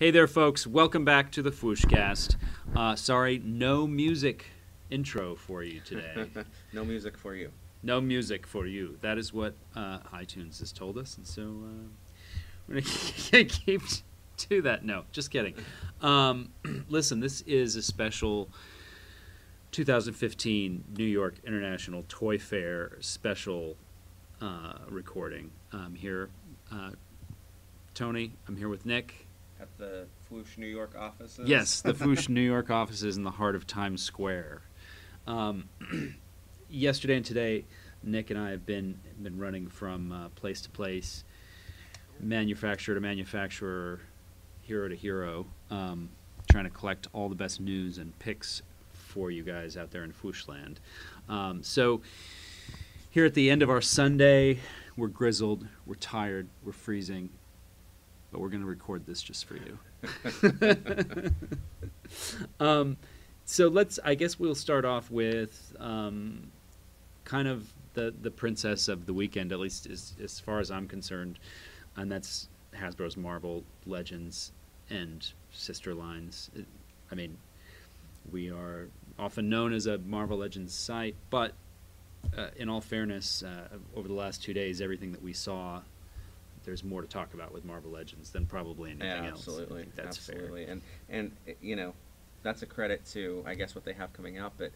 Hey there, folks. Welcome back to the Fwooshcast. Sorry, no music intro for you today. No music for you. No music for you. That is what iTunes has told us, and so we're going to keep to that. No, just kidding. Listen, this is a special 2015 New York International Toy Fair special recording. I'm here, Tony. I'm here with Nick. At the Fwoosh New York offices? Yes, the Fwoosh New York offices in the heart of Times Square. Yesterday and today, Nick and I have been running from place to place, manufacturer to manufacturer, hero to hero, trying to collect all the best news and picks for you guys out there in Fwooshland. So here at the end of our Sunday, we're grizzled, we're tired, we're freezing, but we're going to record this just for you. So I guess we'll start off with kind of the princess of the weekend, at least as far as I'm concerned, and that's Hasbro's Marvel Legends and sister lines. I mean, we are often known as a Marvel Legends site, but in all fairness, over the last 2 days, everything that we saw, there's more to talk about with Marvel Legends than probably anything else. Absolutely, I think that's absolutely fair. And you know, that's a credit to, I guess, what they have coming out. But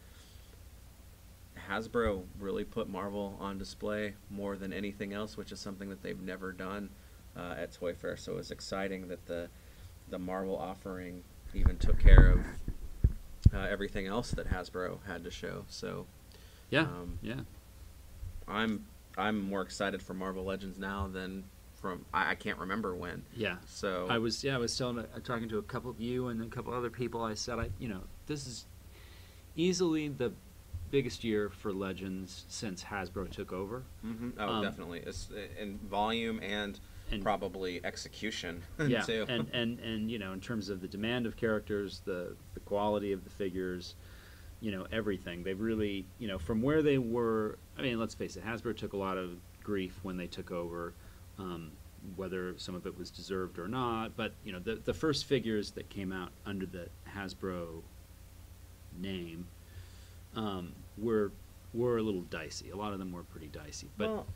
Hasbro really put Marvel on display more than anything else, which is something that they've never done at Toy Fair. So it's exciting that the Marvel offering even took care of everything else that Hasbro had to show. So yeah, I'm more excited for Marvel Legends now than I can't remember when. Yeah. So I was talking to a couple of you and a couple other people. I said, this is easily the biggest year for Legends since Hasbro took over. Mm-hmm. Oh, definitely. It's in volume and probably execution. Yeah. Too. And in terms of the demand of characters, the quality of the figures, everything. They've really, from where they were. I mean, let's face it. Hasbro took a lot of grief when they took over. Whether some of it was deserved or not, but the first figures that came out under the Hasbro name were a little dicey. A lot of them were pretty dicey. But well,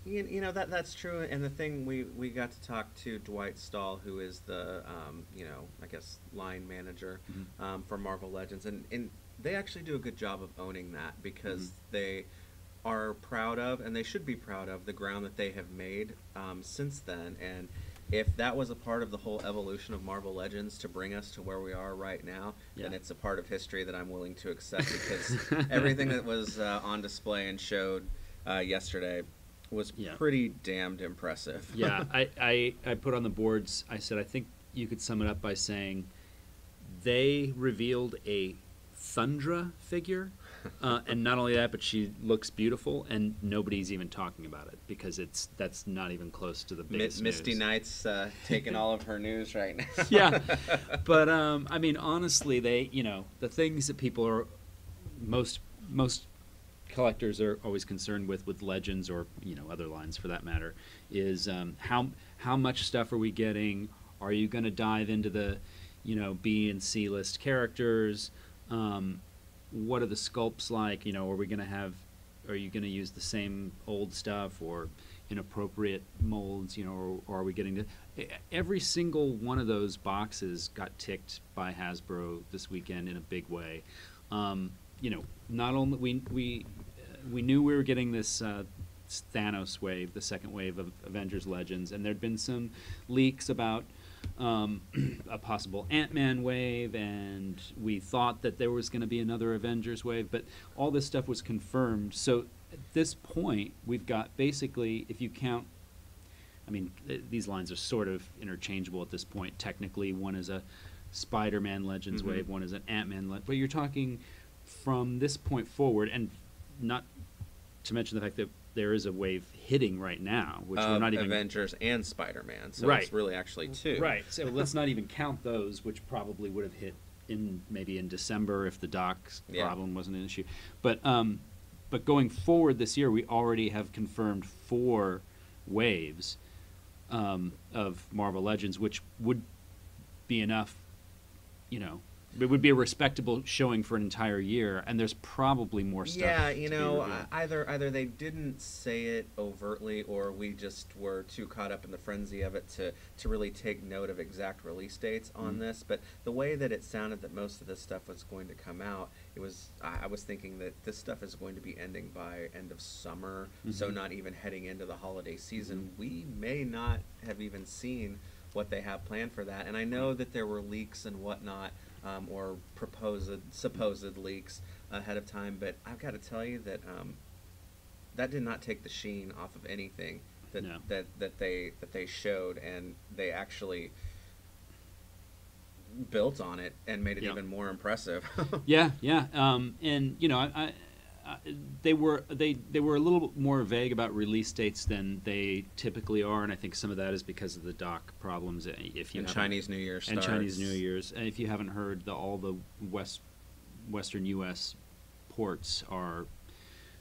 that's true. And the thing we got to talk to Dwight Stahl, who is the I guess line manager for Marvel Legends, and they actually do a good job of owning that because they are proud of, and they should be proud of, the ground that they have made since then. And if that was a part of the whole evolution of Marvel Legends to bring us to where we are right now, then it's a part of history that I'm willing to accept, because everything that was on display and showed yesterday was pretty damned impressive. Yeah, I put on the boards, I said, I think you could sum it up by saying they revealed a Thundra figure. And not only that, but she looks beautiful, and nobody's even talking about it because that's not even close to the biggest Misty news. Knight's taking all of her news right now. Yeah, but I mean, honestly, they the things that people are most collectors are always concerned with Legends, or other lines for that matter, is how much stuff are we getting? Are you going to dive into the B and C list characters? What are the sculpts like? Are you going to use the same old stuff or inappropriate molds? Or are we getting to every single one of those boxes got ticked by Hasbro this weekend in a big way. Not only we knew we were getting this Thanos wave, the second wave of Avengers Legends, and there'd been some leaks about a possible Ant-Man wave, and we thought that there was going to be another Avengers wave, but all this stuff was confirmed. So at this point, we've got basically, if you count, I mean, these lines are sort of interchangeable at this point. Technically, one is a Spider-Man Legends wave, one is an Ant-Man but you're talking from this point forward, and not to mention the fact that there is a wave hitting right now, which we're not even Avengers and Spider-Man, so it's really actually two. Right. So let's not even count those, which probably would have hit in maybe in December if the docs problem wasn't an issue. But going forward this year, we already have confirmed 4 waves of Marvel Legends, which would be enough, you know. It would be a respectable showing for an entire year, and there's probably more stuff. Yeah, you know, either they didn't say it overtly, or we just were too caught up in the frenzy of it to really take note of exact release dates on this. But the way that it sounded that most of this stuff was going to come out, it was I was thinking that this stuff is going to be ending by end of summer, so not even heading into the holiday season. We may not have even seen what they have planned for that. And I know that there were leaks and whatnot, or supposed leaks ahead of time, but I've got to tell you that that did not take the sheen off of anything that that they showed, and they actually built on it and made it even more impressive. And you know, they were a little more vague about release dates than they typically are, and I think some of that is because of the doc problems. If you and Chinese New Year's, and if you haven't heard, all the Western U.S. ports are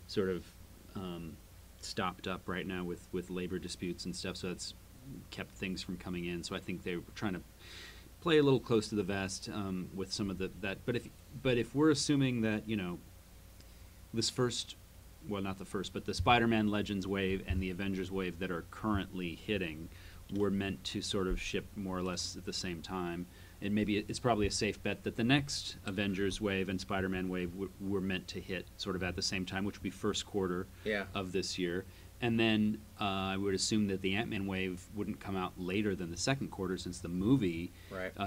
sort of stopped up right now with labor disputes and stuff, so that's kept things from coming in. So I think they were trying to play a little close to the vest with some of that. But if we're assuming that, you know, this first, well, not the first, but the Spider-Man Legends wave and the Avengers wave that are currently hitting were meant to sort of ship more or less at the same time. And maybe it's probably a safe bet that the next Avengers wave and Spider-Man wave were meant to hit sort of at the same time, which would be first quarter of this year. And then I would assume that the Ant-Man wave wouldn't come out later than the second quarter, since the movie,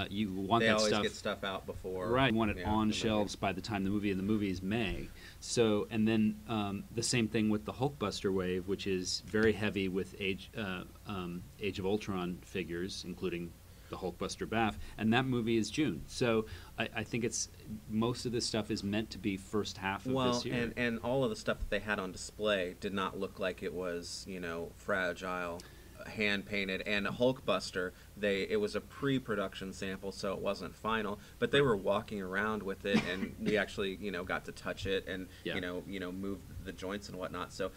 you want that stuff. They always get stuff out before. Right, you want it on shelves by the time the movie, and the movie is May. So, and then the same thing with the Hulkbuster wave, which is very heavy with Age of Ultron figures, including the Hulkbuster Baff, and that movie is June. So I think it's, most of this stuff is meant to be first half of this year. And all of the stuff that they had on display did not look like it was, you know, fragile, hand painted. And Hulkbuster, it was a pre-production sample, so it wasn't final, but they were walking around with it, and we actually, you know, got to touch it and you know move the joints and whatnot. So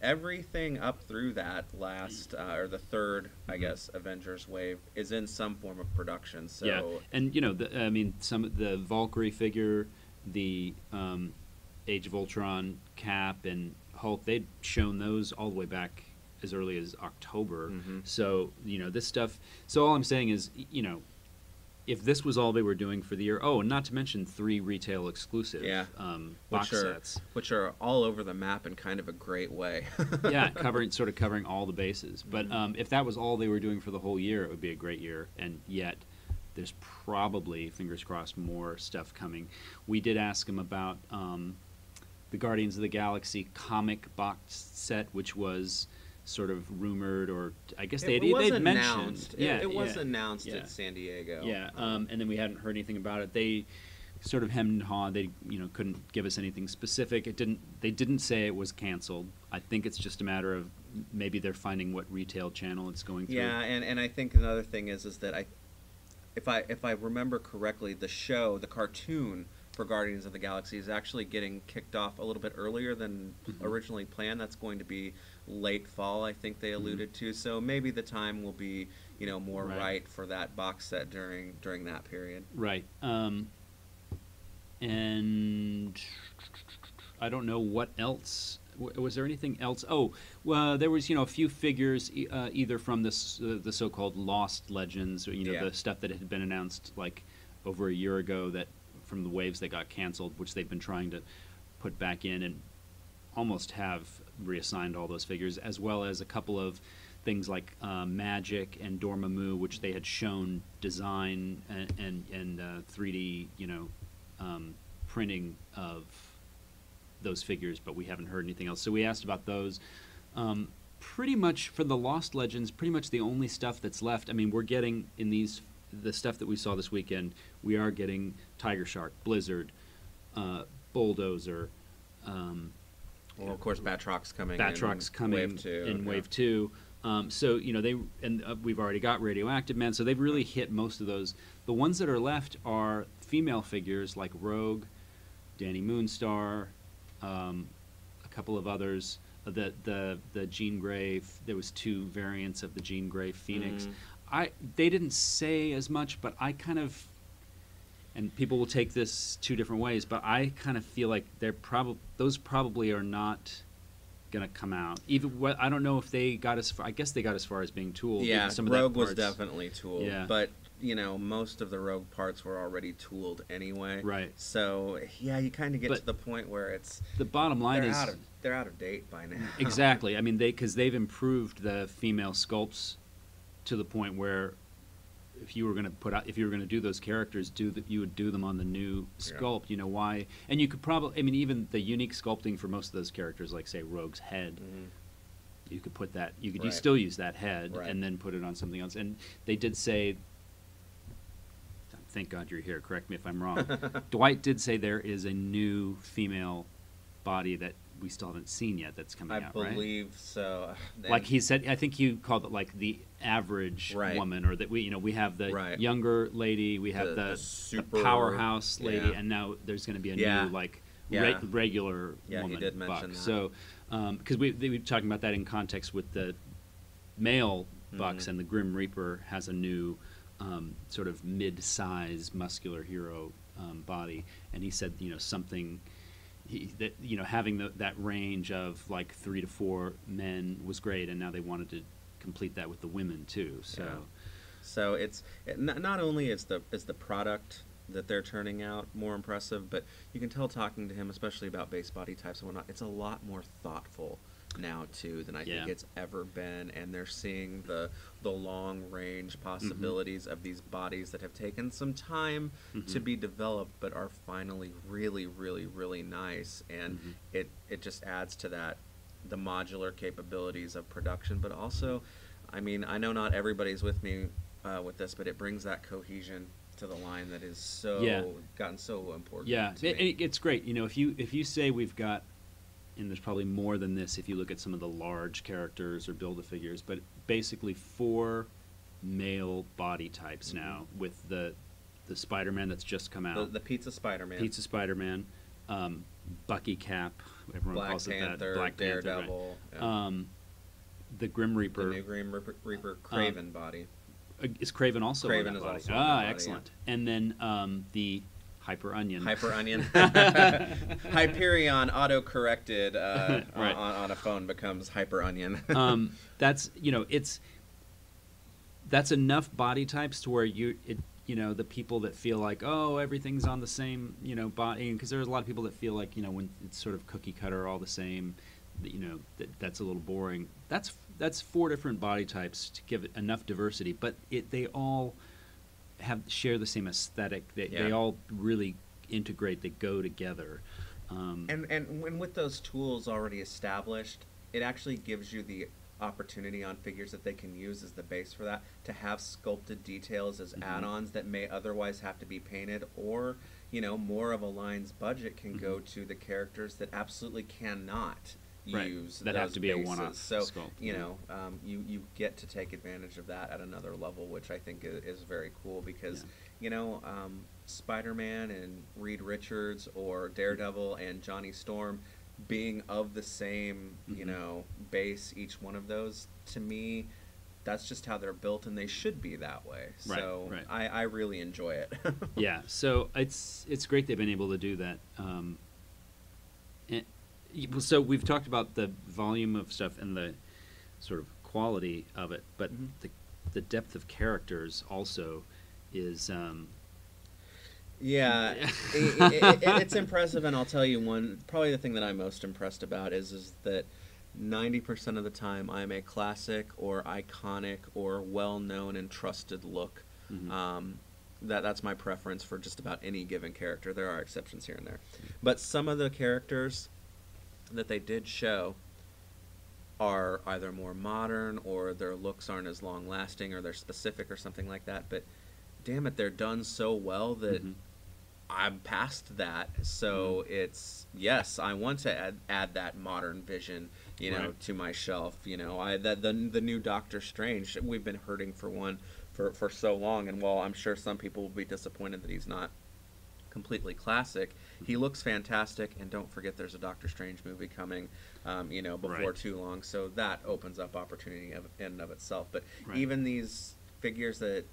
everything up through that last, or the third, I guess, Avengers wave is in some form of production. So and you know, I mean, some of the Valkyrie figure, the Age of Ultron Cap and Hulk, they'd shown those all the way back as early as October. So you know, this stuff. So all I'm saying is, you know, if this was all they were doing for the year, and not to mention 3 retail exclusive box sets. Which are all over the map in kind of a great way. Covering all the bases. But if that was all they were doing for the whole year, it would be a great year. And yet there's probably, fingers crossed, more stuff coming. We did ask him about the Guardians of the Galaxy comic box set, which was sort of rumored, or I guess they'd mentioned. It was announced at San Diego. And then we hadn't heard anything about it. They sort of hemmed and hawed. They, you know, couldn't give us anything specific. They didn't say it was canceled. I think it's just a matter of maybe they're finding what retail channel it's going through. Yeah, and I think another thing is that if I remember correctly, the show, the cartoon for Guardians of the Galaxy is actually getting kicked off a little bit earlier than originally planned. That's going to be late fall, I think they alluded to. So maybe the time will be, you know, more right for that box set during that period. Right. And I don't know what else. Was there anything else? Oh, well, there was, you know, a few figures either from the so-called Lost Legends, or, you know, the stuff that had been announced like over a year ago that from the waves that got canceled, which they've been trying to put back in and almost have reassigned all those figures, as well as a couple of things like Magic and Dormammu, which they had shown design and 3D, you know, printing of those figures, but we haven't heard anything else. So we asked about those. Pretty much for the Lost Legends, pretty much the only stuff that's left. I mean, we're getting in the stuff that we saw this weekend, we are getting Tiger Shark, Blizzard, Bulldozer, well, of course, Batrock's coming. Batrock's coming in Wave 2. So, you know, we've already got Radioactive Man, so they've really hit most of those. The ones that are left are female figures like Rogue, Danny Moonstar, a couple of others. The Jean Grey, there was 2 variants of the Jean Grey Phoenix. they didn't say as much, but I kind of, and people will take this two different ways, but I kind of feel like they're probably are not going to come out. Even what, I don't know if they got as far, I guess they got as far as being tooled. Yeah, some Rogue was definitely tooled, yeah. But you know, most of the Rogue parts were already tooled anyway. Right. So, yeah, you kind of get to the point where it's... The bottom line is... they're out of date by now. Exactly. I mean, because they've improved the female sculpts to the point where if you were going to put out... If you were going to do those characters, you would do them on the new sculpt. Yeah. You know why? And you could probably... I mean, even the unique sculpting for most of those characters, like, say, Rogue's head... Mm-hmm. You could put that... You could you still use that head and then put it on something else. And they did say... Thank God you're here. Correct me if I'm wrong. Dwight did say there is a new female body that we still haven't seen yet that's coming out, right? I believe so. And like he said, I think he called it like the average woman, or that we have the younger lady, we have the super powerhouse lady, and now there's going to be a new regular woman. He did mention that. So, because we were talking about that in context with the male Bucks, and the Grim Reaper has a new. Sort of mid-size muscular hero body, and he said something that having that range of like 3 to 4 men was great, and now they wanted to complete that with the women too. So so it's not only is the product that they're turning out more impressive, but you can tell talking to him, especially about base body types and whatnot, it's a lot more thoughtful now too than I think it's ever been, and they're seeing the long range possibilities of these bodies that have taken some time to be developed but are finally really nice, and it just adds to that the modular capabilities of production. But also, I mean, I know not everybody's with me with this, but it brings that cohesion to the line that is so gotten so important to me. It's great, if you say we've got, and there's probably more than this if you look at some of the large characters or Build-A-Figures, but basically 4 male body types now, with the Spider-Man that's just come out. The Pizza Spider-Man. Pizza Spider-Man, Bucky Cap, everyone calls it that. Black Panther, Daredevil. Right? Yeah. The Grim Reaper. The new Grim Reaper Kraven body. Is Kraven also Kraven on that body? Also on that body, excellent. Yeah. And then the... Hyper Onion. Hyperion auto-corrected on a phone becomes Hyper Onion. That's, that's enough body types to where the people that feel like, oh, everything's on the same, body, because there's a lot of people that feel like, when it's sort of cookie cutter, all the same, that's a little boring. That's 4 different body types to give it enough diversity, but they all... share the same aesthetic. They all really integrate. They go together. And when with those tools already established, it actually gives you the opportunity on figures that they can use as the base for that to have sculpted details as add-ons that may otherwise have to be painted, or more of a line's budget can go to the characters that absolutely cannot use that have to be bases. A one-off sculpt. So you get to take advantage of that at another level, which I think is very cool, because Spider-Man and Reed Richards, or Daredevil and Johnny Storm, being of the same base, each one of those, to me, that's just how they're built, and they should be that way. So I really enjoy it. Yeah, so it's great they've been able to do that. So we've talked about the volume of stuff and the sort of quality of it, but the depth of characters also is... it's impressive, and I'll tell you one. Probably the thing that I'm most impressed about is that 90% of the time I'm a classic or iconic or well-known and trusted look. That's my preference for just about any given character. There are exceptions here and there. But some of the characters... that they did show are either more modern, or their looks aren't as long lasting, or they're specific or something like that, but damn it, they're done so well that I'm past that. So it's, yes, I want to add that modern Vision to my shelf. The new Doctor Strange, we've been hurting for one for so long, and while I'm sure some people will be disappointed that he's not completely classic, he looks fantastic, and don't forget there's a Doctor Strange movie coming before too long, so that opens up opportunity in and of itself. But even these figures that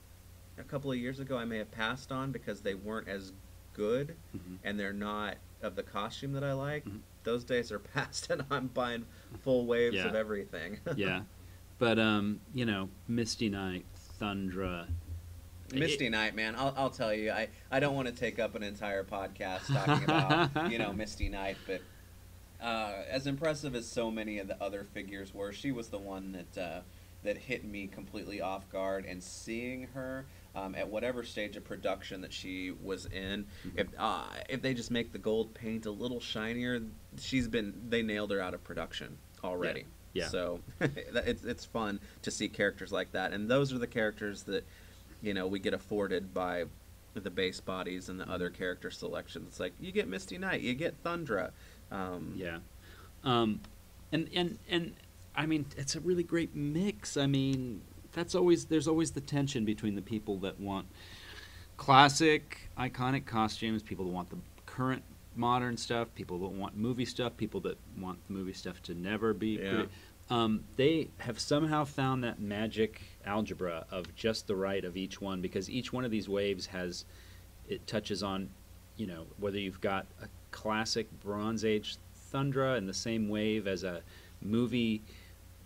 a couple of years ago I may have passed on because they weren't as good and they're not of the costume that I like. Those days are past, and I'm buying full waves of everything. But you know, Misty Knight, Thundra. Misty Knight, man, I'll tell you, I don't want to take up an entire podcast talking about, you know, Misty Knight, but as impressive as so many of the other figures were, she was the one that that hit me completely off guard, and seeing her at whatever stage of production that she was in, if they just make the gold paint a little shinier, they nailed her out of production already. So it's fun to see characters like that, and those are the characters that, you know, we get afforded by the base bodies and the other character selections. It's like, you get Misty Knight, you get Thundra. And I mean, it's a really great mix. I mean, there's always the tension between the people that want classic, iconic costumes, people that want the current modern stuff, people that want movie stuff, people that want movie stuff to never be created. They have somehow found that magic algebra of just the right of each one, because each one of these waves touches on, you know, whether you've got a classic Bronze Age Thundra in the same wave as a movie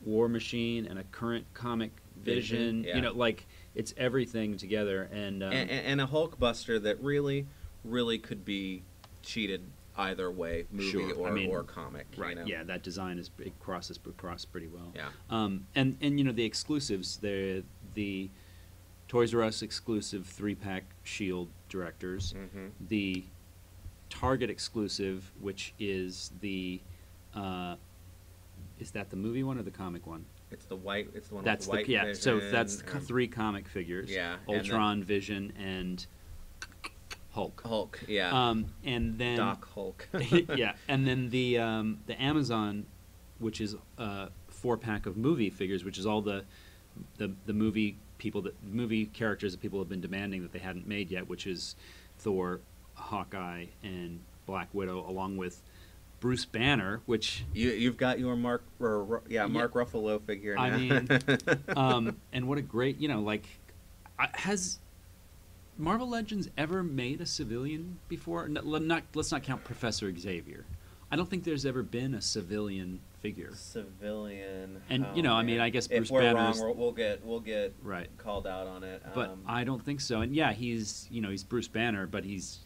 War Machine and a current comic Vision, you know, like, it's everything together, and a Hulkbuster that really, really could be cheated either way, movie or comic. Right. You know? Yeah, that design crosses pretty well. Yeah. And you know, the exclusives, the Toys R Us exclusive 3-pack Shield Directors, the Target exclusive, which is the is that the movie one or the comic one? It's the white. It's the one. That's with the white. Yeah. Vision, so that's the 3 comic figures. Yeah. Ultron, Vision, and Hulk. Yeah. And then Doc Hulk. Yeah. And then the Amazon, which is a 4-pack of movie figures, which is all the movie people that movie characters that people have been demanding that they hadn't made yet, which is Thor, Hawkeye, and Black Widow, along with Bruce Banner, which you've got your Mark Ruffalo figure now. I mean, and what a great, you know, like, has Marvel Legends ever made a civilian before? Let's not count Professor Xavier. I don't think there's ever been a civilian figure. And you know, man. I mean, I guess Bruce Banner. If we're wrong, we'll get called out on it. But I don't think so. And yeah, he's Bruce Banner, but he's.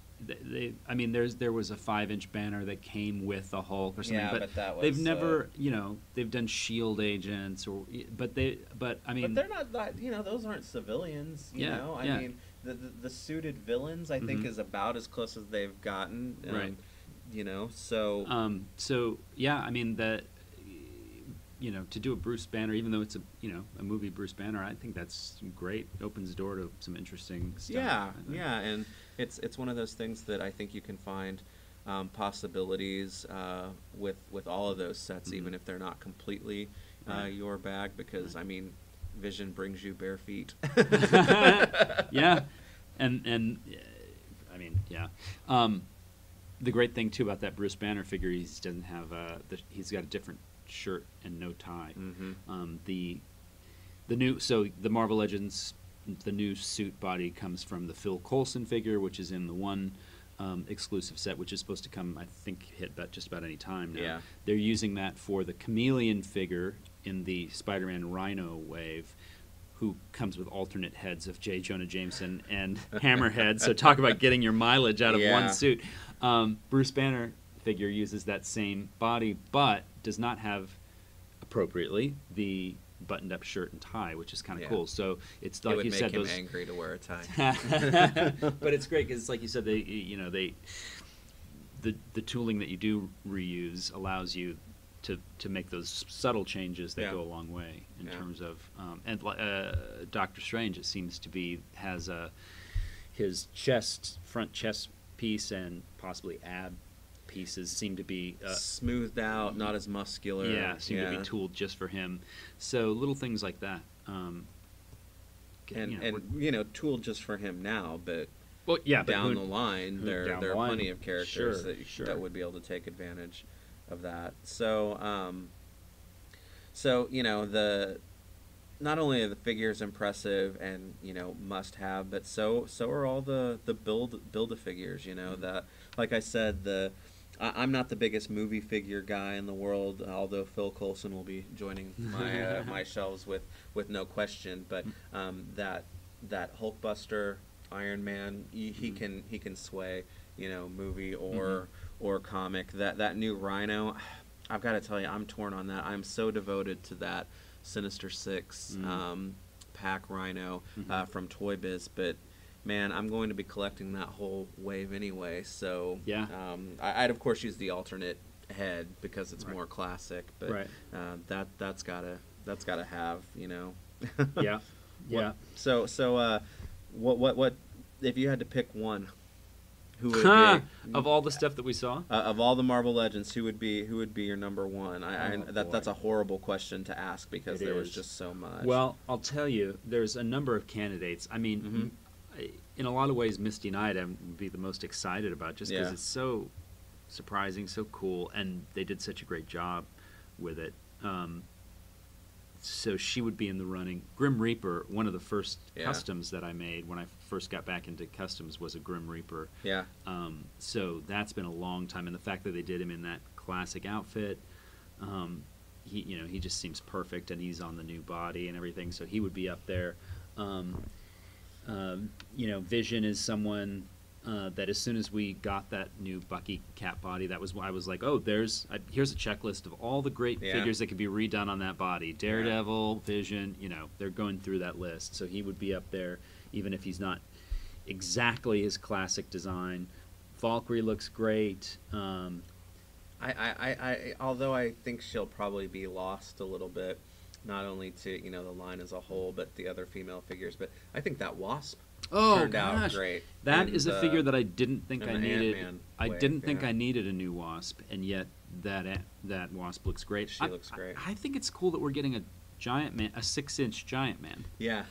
I mean, there was a 5-inch banner that came with a Hulk or something, but that was, they've never, you know, they've done Shield agents but they're not that, you know, those aren't civilians, you know. I mean, the suited villains, I think, is about as close as they've gotten, you know. So I mean, that, you know, to do a Bruce Banner, even though it's a movie Bruce Banner, I think that's great. It opens the door to some interesting stuff. Yeah, and it's one of those things that I think you can find possibilities with all of those sets, even if they're not completely your bag. Because I mean, Vision brings you bare feet. And I mean, the great thing too about that Bruce Banner figure, he doesn't have he's got a different shirt and no tie. The Marvel Legends, the new suit body comes from the Phil Coulson figure, which is in the one exclusive set, which is supposed to come, I think, just about any time now. They're using that for the Chameleon figure in the Spider-Man Rhino wave, who comes with alternate heads of J. Jonah Jameson and Hammerhead. So talk about getting your mileage out of one suit. Bruce Banner figure uses that same body, but does not have, appropriately, the buttoned-up shirt and tie, which is kind of cool. So it's like you said, those angry to wear a tie. But it's great because it's like you said, the tooling that you do reuse allows you to make those subtle changes that go a long way in terms of Doctor Strange. It seems to be has his front chest piece and possibly ab pieces seem to be smoothed out, not as muscular. To be tooled just for him. So little things like that. Tooled just for him now, but down the line there are plenty of characters that would be able to take advantage of that. So you know, not only are the figures impressive and, you know, must have, but so are all the build a figures, you know, mm-hmm. that, like I said, I'm not the biggest movie figure guy in the world, although Phil Coulson will be joining my my shelves with no question. But that Hulkbuster, Iron Man, he can sway, you know, movie or comic. That new Rhino, I've got to tell you, I'm torn on that. I'm so devoted to that Sinister Six pack Rhino from Toy Biz, but. Man, I'm going to be collecting that whole wave anyway, so yeah. I'd of course use the alternate head because it's more classic, but that's gotta have, you know. Yeah, yeah. So, what? If you had to pick one, who would be of all the stuff that we saw? Of all the Marvel Legends, who would be your number one? That's a horrible question to ask because there was just so much. Well, I'll tell you, there's a number of candidates. I mean. Mm-hmm. In a lot of ways, Misty Knight I would be the most excited about, just because it's so surprising, so cool, and they did such a great job with it. So she would be in the running. Grim Reaper, one of the first customs that I made when I first got back into customs was a Grim Reaper. Yeah. So that's been a long time, and the fact that they did him in that classic outfit, he just seems perfect, and he's on the new body and everything, so he would be up there. Vision is someone that as soon as we got that new Bucky Cap body, that was why I was like, oh, here's a checklist of all the great figures that could be redone on that body. Daredevil, Vision, you know, they're going through that list. So he would be up there, even if he's not exactly his classic design. Valkyrie looks great. Although I think she'll probably be lost a little bit. Not only to, you know, the line as a whole, but the other female figures. But I think that Wasp turned out great. That is a figure that I didn't think I needed. I didn't think I needed a new Wasp, and yet that Wasp looks great. She looks great. I think it's cool that we're getting a giant man, a 6-inch giant man. Yeah,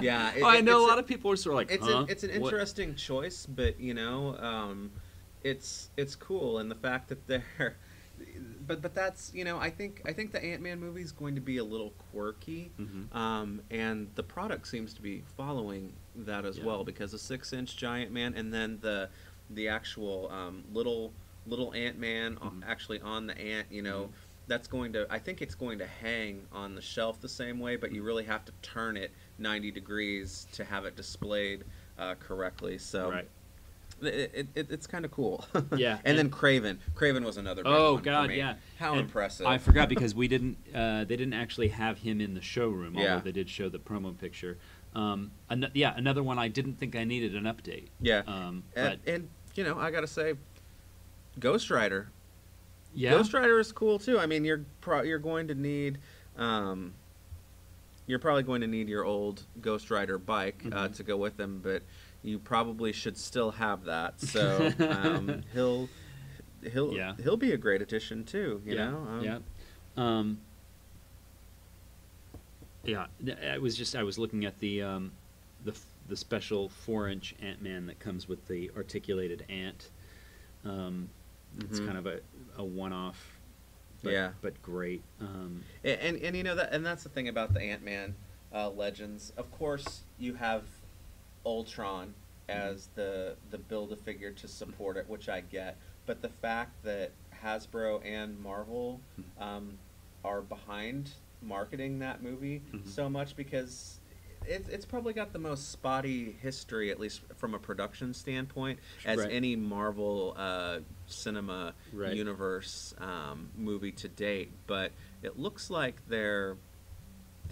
yeah. I know a lot of people are sort of like, it's an interesting choice, but you know, it's cool, and the fact that they're. But that's, you know, I think the Ant-Man movie is going to be a little quirky, and the product seems to be following that as well, because a 6-inch giant man and then the actual little Ant-Man actually on the ant, you know, that's going to, I think it's going to hang on the shelf the same way, but you really have to turn it 90 degrees to have it displayed correctly. So. Right. It's kind of cool. Yeah. And then Kraven was another big one for me. How impressive. I forgot because we didn't they didn't actually have him in the showroom, although they did show the promo picture. Another one I didn't think I needed an update. Yeah. And you know, I got to say Ghost Rider. Yeah. Ghost Rider is cool too. I mean, you're going to need you're probably going to need your old Ghost Rider bike to go with them, but you probably should still have that. So he'll be a great addition too. You know. I was looking at the special 4-inch Ant-Man that comes with the articulated ant. It's kind of a one-off. But great. And you know that, and that's the thing about the Ant-Man Legends. Of course, you have Ultron as the build-a-figure to support it, which I get, but the fact that Hasbro and Marvel are behind marketing that movie so much, because it's probably got the most spotty history, at least from a production standpoint, as any Marvel cinema universe movie to date, but it looks like they're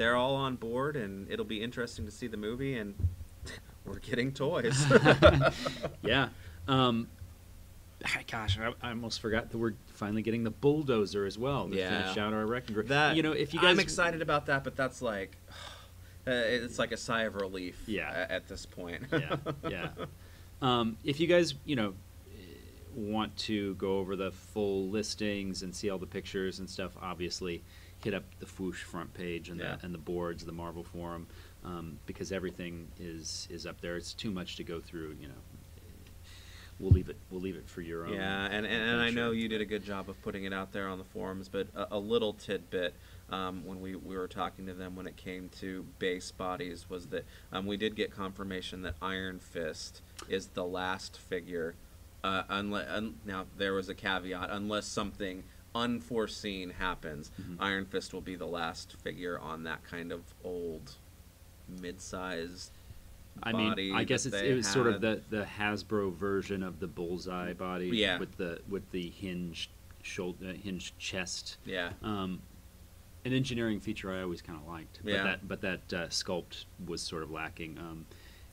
all on board, and it'll be interesting to see the movie, and we're getting toys. Yeah. Gosh, I almost forgot that we're finally getting the Bulldozer as well to finish out our wrecking group. You know, if you guys, I'm excited about that, but that's like, it's like a sigh of relief. At this point. Yeah. If you guys, you know, want to go over the full listings and see all the pictures and stuff, obviously hit up the Fwoosh front page and the boards, the Marvel Forum. Because everything is up there. It's too much to go through, you know. We'll leave it for your own. Yeah, and I know you did a good job of putting it out there on the forums, but a little tidbit when we were talking to them when it came to base bodies, was that we did get confirmation that Iron Fist is the last figure. Now, there was a caveat, unless something unforeseen happens, Iron Fist will be the last figure on that kind of old, mid-sized body. I mean, I guess it was sort of the Hasbro version of the bullseye body, with the hinged shoulder, hinged chest. Yeah. An engineering feature I always kind of liked, but that sculpt was sort of lacking,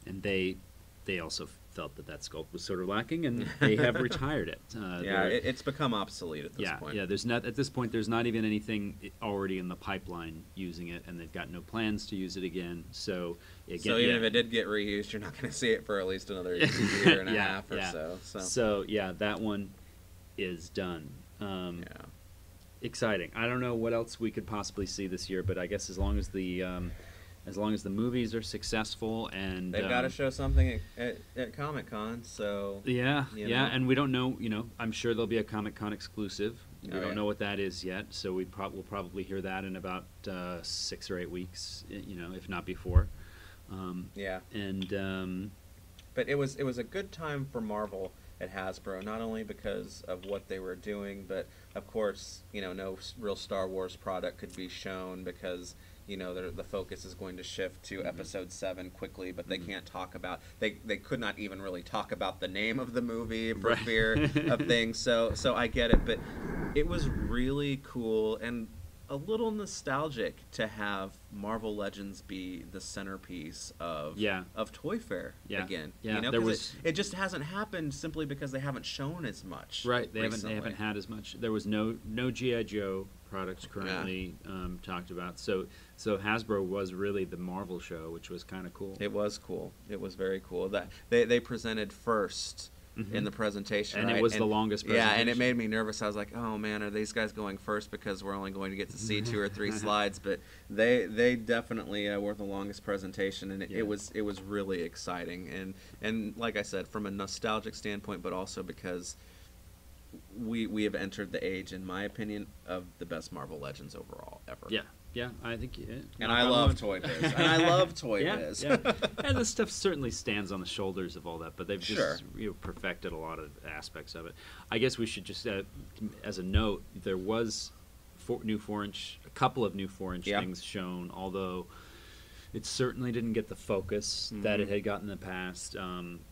and they also felt that sculpt was sort of lacking, and they have retired it. It's become obsolete at this point. Yeah, there's not even anything already in the pipeline using it, and they've got no plans to use it again. So if it did get reused, you're not going to see it for at least another year and a half or so. So that one is done. Exciting. I don't know what else we could possibly see this year, but I guess as long as the As long as the movies are successful, and they've got to show something at Comic-Con, so and we don't know. I'm sure there'll be a Comic-Con exclusive. We don't know what that is yet, so we'll probably hear that in about 6 or 8 weeks, if not before. But it was a good time for Marvel at Hasbro, not only because of what they were doing, but of course, no real Star Wars product could be shown because the focus is going to shift to Episode 7 quickly, but they can't talk about. They could not even really talk about the name of the movie for fear of things. So I get it, but it was really cool and a little nostalgic to have Marvel Legends be the centerpiece of Toy Fair again. Yeah, it just hasn't happened simply because they haven't shown as much. Right, they haven't had as much. There was no G.I. Joe products currently talked about. So Hasbro was really the Marvel show, which was kind of cool. It was cool. It was very cool. That they presented first in the presentation, and it was the longest presentation. Yeah, and it made me nervous. I was like, oh man, are these guys going first because we're only going to get to see 2 or 3 slides? But they definitely were the longest presentation, and it was really exciting. And like I said, from a nostalgic standpoint, but also because we have entered the age, in my opinion, of the best Marvel Legends overall ever. Yeah, I think it is. And I love Toy Biz. And I love Toy Biz. And this stuff certainly stands on the shoulders of all that, but they've just perfected a lot of aspects of it. I guess we should just, as a note, there was a couple of new 4-inch things shown, although it certainly didn't get the focus that it had gotten in the past.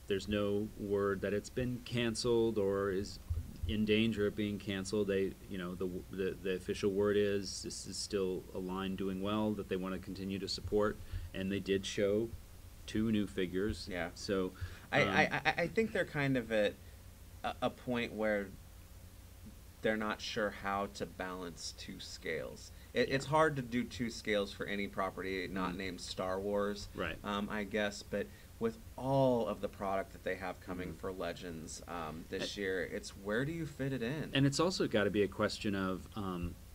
There's no word that it's been canceled or is in danger of being canceled. The official word is this is still a line doing well that they want to continue to support, and they did show 2 new figures. Yeah. So I think they're kind of at a point where they're not sure how to balance 2 scales. It's hard to do 2 scales for any property not named Star Wars. Right. I guess, but with all of the product that they have coming for Legends this year, it's where do you fit it in? And it's also got to be a question of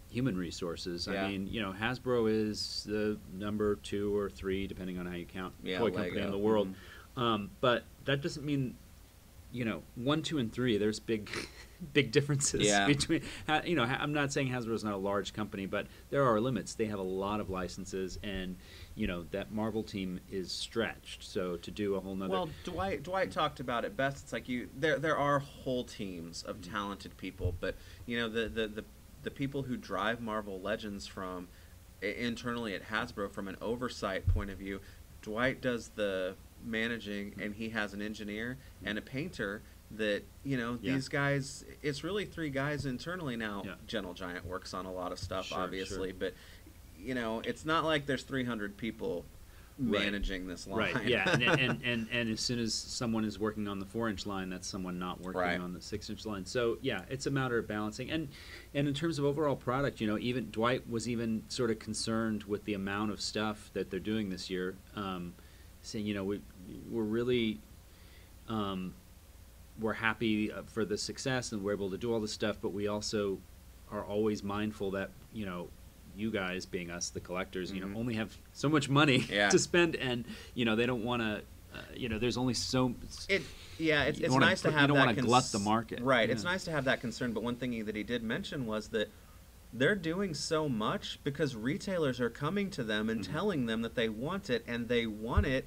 human resources. Yeah. I mean, Hasbro is the number 2 or 3, depending on how you count, toy company in the world. But that doesn't mean, 1, 2, and 3, there's big differences between. I'm not saying Hasbro's not a large company, but there are limits. They have a lot of licenses, and that Marvel team is stretched, so to do a whole nother. Well, Dwight talked about it best. It's like there are whole teams of talented people, but the people who drive Marvel Legends from internally at Hasbro from an oversight point of view, Dwight does the managing, and he has an engineer and a painter. That these guys, it's really 3 guys internally now. Yeah. Gentle Giant works on a lot of stuff, obviously. But it's not like there's 300 people managing this line. Right. Yeah. and as soon as someone is working on the 4-inch line, that's someone not working on the 6-inch line. So yeah, it's a matter of balancing. And in terms of overall product, even Dwight was even sort of concerned with the amount of stuff that they're doing this year, saying we're really. We're happy for the success, and we're able to do all this stuff, but we also are always mindful that you guys, being us, the collectors, only have so much money to spend, and they don't want to. There's only so. It's nice to have. You don't want to glut the market, right? Yeah. It's nice to have that concern, but one thing that he did mention was that they're doing so much because retailers are coming to them and telling them that they want it, and they want it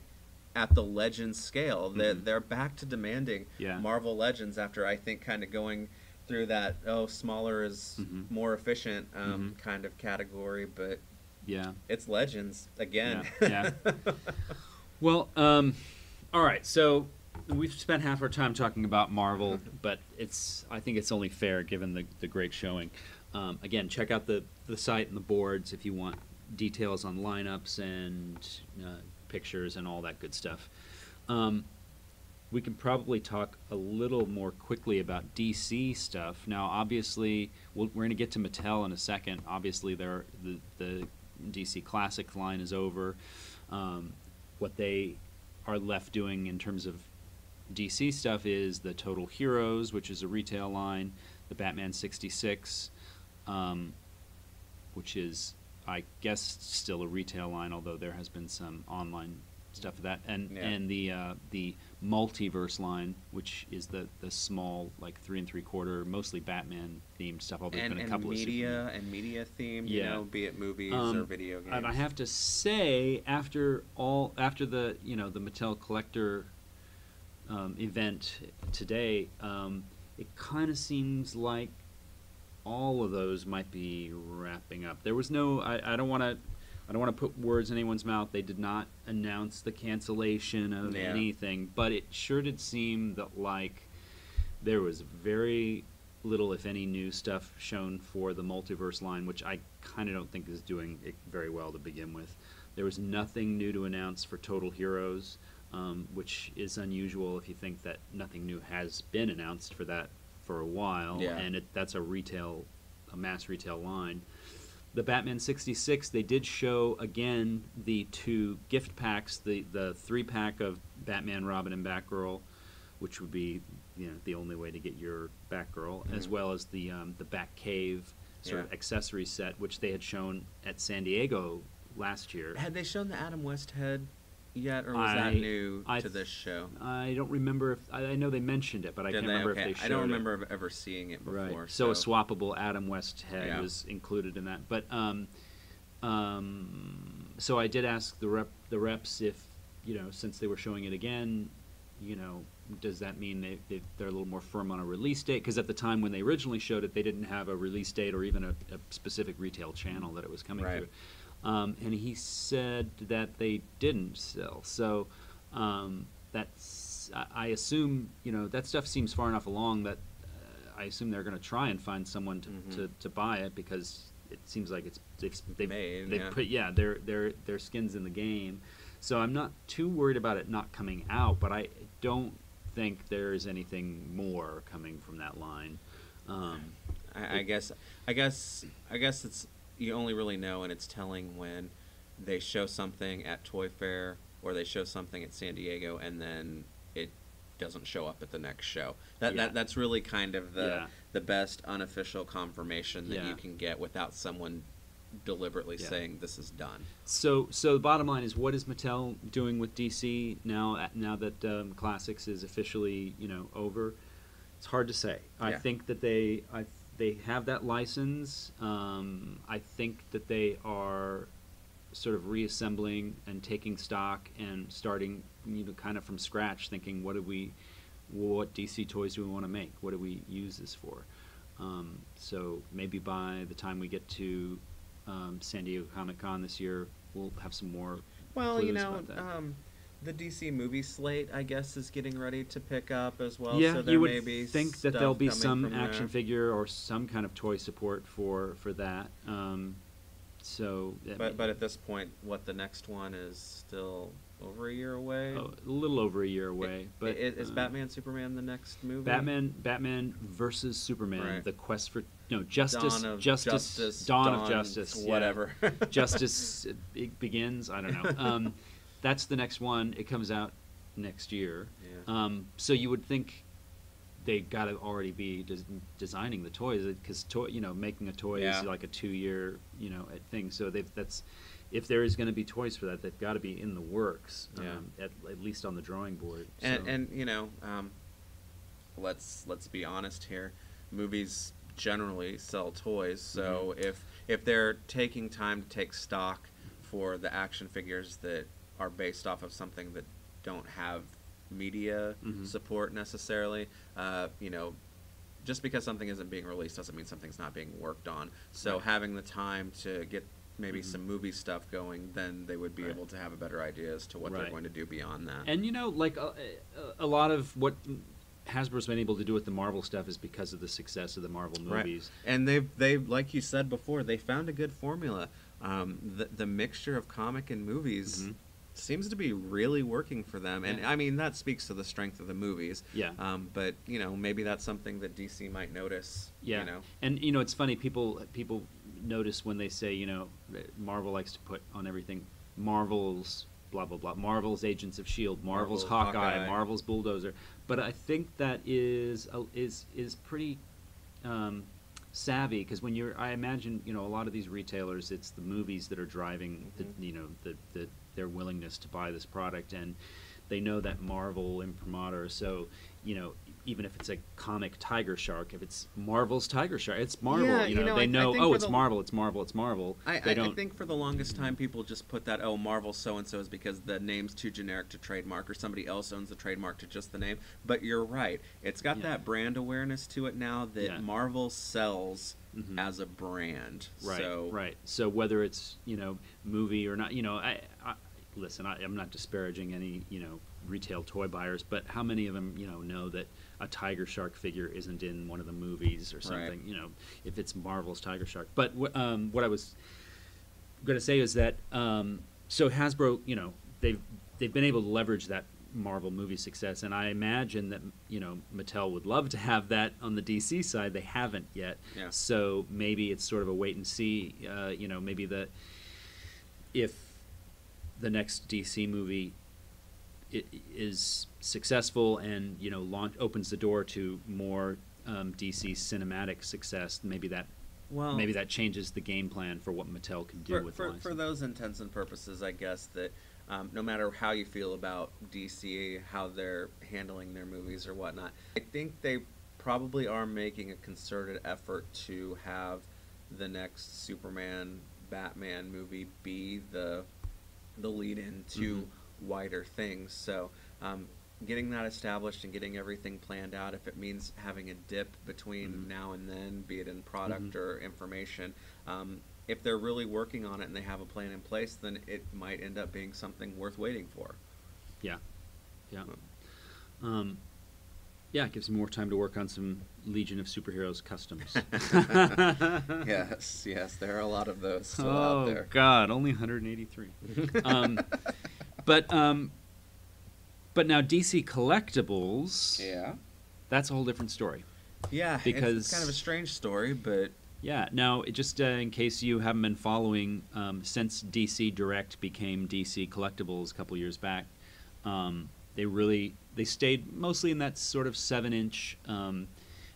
at the Legends scale. They're back to demanding Marvel Legends after, I think, kind of going through that, oh, smaller is more efficient kind of category, but it's Legends again. Well, all right, so we've spent half our time talking about Marvel, but it's, I think it's only fair given the great showing. Again, check out the site and the boards if you want details on lineups and pictures and all that good stuff. We can probably talk a little more quickly about DC stuff. Now, obviously, we're going to get to Mattel in a second. Obviously, the DC Classic line is over. What they are left doing in terms of DC stuff is the Total Heroes, which is a retail line, the Batman 66, which is, I guess, still a retail line, although there has been some online stuff of that, and the Multiverse line, which is the small, like 3 3/4, mostly Batman themed stuff. Although there's been a couple of media themed, you know, be it movies or video games. And I have to say, after the the Mattel Collector event today, it kind of seems like all of those might be wrapping up. There was no, I don't want to put words in anyone's mouth. They did not announce the cancellation of anything, but it sure did seem that like there was very little, if any, new stuff shown for the Multiverse line, which I kind of don't think is doing it very well to begin with. There was nothing new to announce for Total Heroes, which is unusual if you think that nothing new has been announced for that for a while, and that's a mass retail line. The Batman 66, they did show, again, the two gift packs, the 3-pack of Batman, Robin, and Batgirl, which would be the only way to get your Batgirl, as well as the Batcave sort of accessory set, which they had shown at San Diego last year. Had they shown the Adam West head yet, or was that new to this show? I don't remember. I know they mentioned it, but I can't remember if they showed it. I don't remember ever seeing it before. Right. So a swappable Adam West head was included in that. But so I did ask the reps if, since they were showing it again, does that mean they're a little more firm on a release date? Because at the time when they originally showed it, they didn't have a release date or even a specific retail channel that it was coming through. And he said that they didn't still. So that's, I assume, that stuff seems far enough along that I assume they're going to try and find someone to buy it, because it seems like they've put their skin's in the game. So I'm not too worried about it not coming out, but I don't think there is anything more coming from that line. I guess it's, you only really know, and it's telling when they show something at Toy Fair or they show something at San Diego, and then it doesn't show up at the next show. That's really kind of the best unofficial confirmation that you can get without someone deliberately saying this is done. So the bottom line is, what is Mattel doing with DC now that Classics is officially over? It's hard to say. I think that they have that license. I think that they are sort of reassembling and taking stock and starting, kind of from scratch, thinking, what DC toys do we want to make? What do we use this for? So maybe by the time we get to San Diego Comic-Con this year, we'll have some more. Well, about that. The DC movie slate, I guess, is getting ready to pick up as well. Yeah, so there you would think that there'll be some action figure or some kind of toy support for that. But at this point, what, the next one is still over a year away? Oh, a little over a year away. Is Batman Superman the next movie? Batman versus Superman, the quest for Dawn of Justice, whatever. Justice begins. I don't know. That's the next one. It comes out next year. Yeah. So you would think they got to already be designing the toys, because making a toy is like a 2-year thing. So if there is going to be toys for that, they've got to be in the works, at least on the drawing board. And let's be honest here, movies generally sell toys. So if they're taking time to take stock for the action figures that are based off of something that don't have media support necessarily, you know, just because something isn't being released doesn't mean something's not being worked on. So having the time to get maybe some movie stuff going, then they would be able to have a better idea as to what they're going to do beyond that. And, you know, like a lot of what Hasbro's been able to do with the Marvel stuff is because of the success of the Marvel movies. And they like you said before, they found a good formula. The mixture of comic and movies seems to be really working for them. And, I mean, that speaks to the strength of the movies. But, you know, maybe that's something that DC might notice. You know? And, you know, it's funny. People notice when they say, you know, Marvel likes to put on everything, Marvel's blah, blah, blah, Marvel's Agents of S.H.I.E.L.D., Marvel's Hawkeye, Marvel's Bulldozer. But I think that is pretty savvy, because when you're, I imagine, you know, a lot of these retailers, it's the movies that are driving, the, you know, their willingness to buy this product, and they know that Marvel imprimatur. So, you know, even if it's a comic Tiger Shark, if it's Marvel's Tiger Shark, it's Marvel. Yeah, you know, they know, oh, it's Marvel, it's Marvel, it's Marvel. I think for the longest time people just put that, oh, Marvel so-and-so is because the name's too generic to trademark, or somebody else owns the trademark to just the name. But you're right. It's got that brand awareness to it now that Marvel sells as a brand. Right. So whether it's, you know, movie or not, you know, Listen, I'm not disparaging any, you know, retail toy buyers, but how many of them, you know that a Tiger Shark figure isn't in one of the movies or something, you know, if it's Marvel's Tiger Shark. But what I was going to say is that, so Hasbro, you know, they've been able to leverage that Marvel movie success, and I imagine that, you know, Mattel would love to have that on the DC side. They haven't yet. Yeah. So maybe it's sort of a wait and see, you know, maybe if the next DC movie is successful and, you know, opens the door to more DC cinematic success, maybe that changes the game plan for what Mattel can do for those intents and purposes. I guess that no matter how you feel about DC, how they're handling their movies or whatnot, I think they probably are making a concerted effort to have the next Superman, Batman movie be the lead into wider things. So getting that established and getting everything planned out, if it means having a dip between now and then, be it in product or information, if they're really working on it and they have a plan in place, then it might end up being something worth waiting for. Yeah, it gives me more time to work on some Legion of Superheroes customs. yes, there are a lot of those still out there. Oh, God, only 183. But now DC Collectibles, that's a whole different story. Yeah, because it's kind of a strange story, but... Yeah, now, just in case you haven't been following, since DC Direct became DC Collectibles a couple years back, they stayed mostly in that sort of 7-inch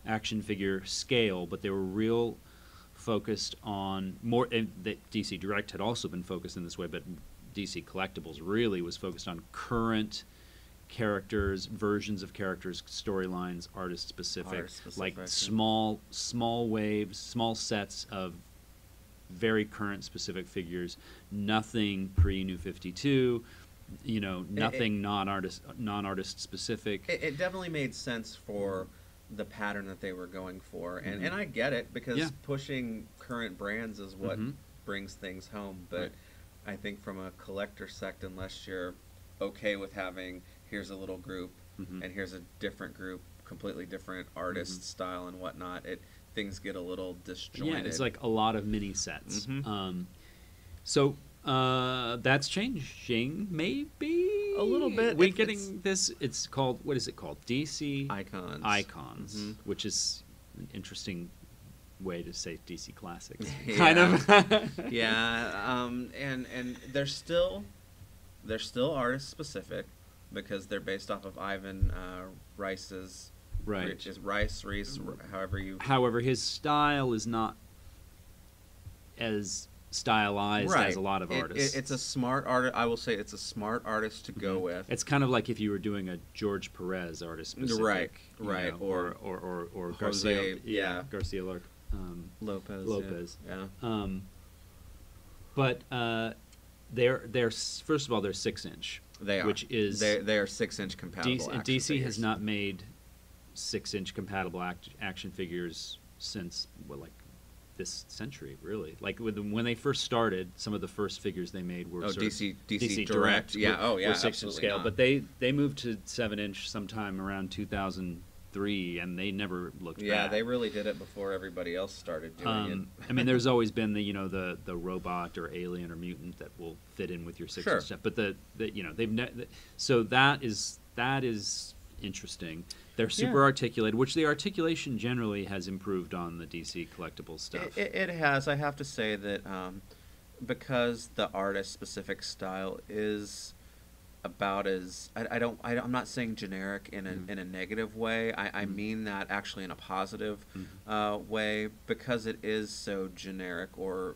action figure scale, but they were real focused on more. And DC Direct had also been focused in this way, but DC Collectibles really was focused on current characters, versions of characters, storylines, artist-specific, like small waves, small sets of very current specific figures. Nothing pre-New 52. You know, nothing non-artist specific. It definitely made sense for the pattern that they were going for, and I get it, because pushing current brands is what brings things home. But I think from a collector sect, unless you're okay with having here's a little group and here's a different group, completely different artist style and whatnot, things get a little disjointed. Yeah, it's like a lot of mini sets. So. That's changing, maybe a little bit. We're getting this. It's called, what is it called? DC Icons, which is an interesting way to say DC Classics, kind of. And they're still artist specific, because they're based off of Ivan Reis's Reese, however his style is not as stylized as a lot of artists. It's a smart artist. I will say it's a smart artist to go with. It's kind of like if you were doing a George Perez artist, specific, right, or Jose, Garcia Lopez. But they're first of all they're 6-inch. They are, which is they are 6-inch compatible. DC has not made 6-inch compatible action figures since like this century, really. Like when they first started, some of the first figures they made were DC Direct, were 6-inch scale. Not. But they moved to 7-inch sometime around 2003, and they never looked back. Yeah, they really did it before everybody else started doing it. I mean, there's always been the robot or alien or mutant that will fit in with your 6-inch stuff. But so that is interesting. They're super articulated, which the articulation generally has improved on the DC collectible stuff. It has. I have to say that because the artist-specific style is about as I'm not saying generic in a negative way. I mean that actually in a positive way, because it is so generic or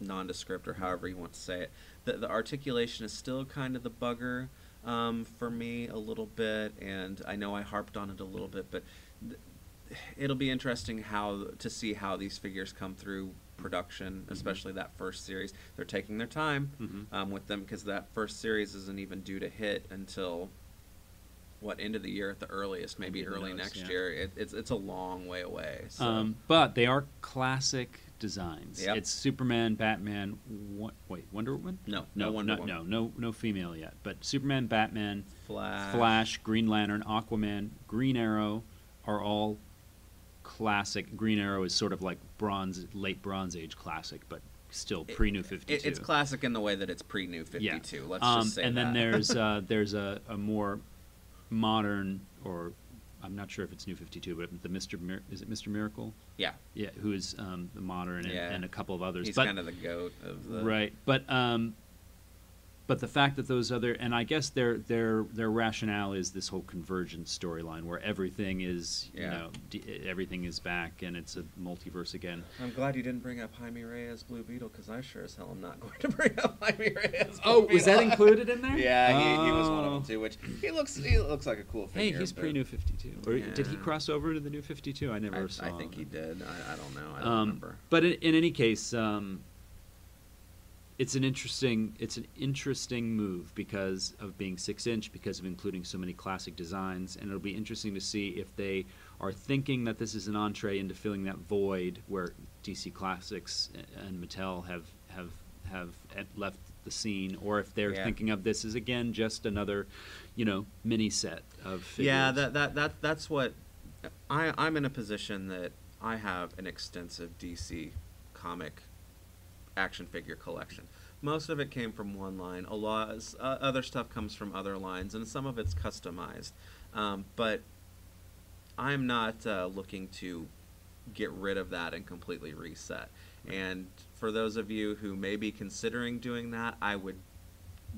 nondescript or however you want to say it. The articulation is still kind of the bugger. For me a little bit, and I know I harped on it a little bit, but it'll be interesting to see how these figures come through production, especially that first series. They're taking their time with them, because that first series isn't even due to hit until end of the year at the earliest, maybe early next year. It's a long way away. So. But they are classic designs. Yep. It's Superman, Batman, Wonder Woman? No, Wonder Woman. No female yet. But Superman, Batman, Flash, Green Lantern, Aquaman, Green Arrow are all classic. Green Arrow is sort of like late Bronze Age classic, but still pre-New 52. It's classic in the way that it's pre-New 52. Yeah. Let's just say that. And then there's a more modern, or I'm not sure if it's New 52, but is it Mr. Miracle? Yeah, who is the modern and a couple of others. He's kind of the goat of the but the fact that those other, and I guess their rationale is this whole convergence storyline where everything is everything is back and it's a multiverse again. I'm glad you didn't bring up Jaime Reyes Blue Beetle, because I sure as hell am not going to bring up Jaime Reyes. Blue Beetle. Was that included in there? He was one of them too. Which he looks like a cool figure. Hey, he's pre-New 52. Or did he cross over to the New 52? I never saw. I think he did. I don't know. I don't remember. But in any case. It's an interesting move because of being 6-inch, because of including so many classic designs, and it'll be interesting to see if they are thinking that this is an entree into filling that void where DC Classics and Mattel have left the scene, or if they're thinking of this as again just another, mini set of figures. Yeah, that's what I'm in a position that I have an extensive DC comic action figure collection. Most of it came from one line. A lot of other stuff comes from other lines, and some of it's customized. But I'm not looking to get rid of that and completely reset. And for those of you who may be considering doing that, I would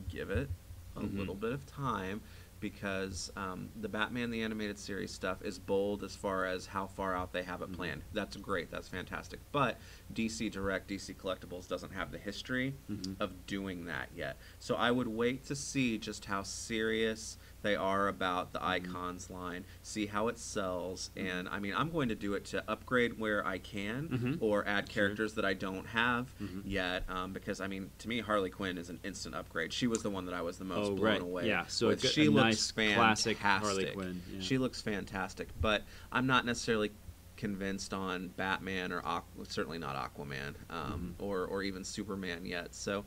give it a little bit of time, because the Batman the Animated Series stuff is bold as far as how far out they have it planned. That's great. That's fantastic. But DC Direct, DC Collectibles doesn't have the history of doing that yet. So I would wait to see just how serious they are about the Icons line, see how it sells. And, I mean, I'm going to do it to upgrade where I can or add characters that I don't have yet because, I mean, to me, Harley Quinn is an instant upgrade. She was the one that I was the most blown away with. She looks fantastic. Classic Harley Quinn. Yeah. She looks fantastic. But I'm not necessarily convinced on Batman or certainly not Aquaman or even Superman yet. So...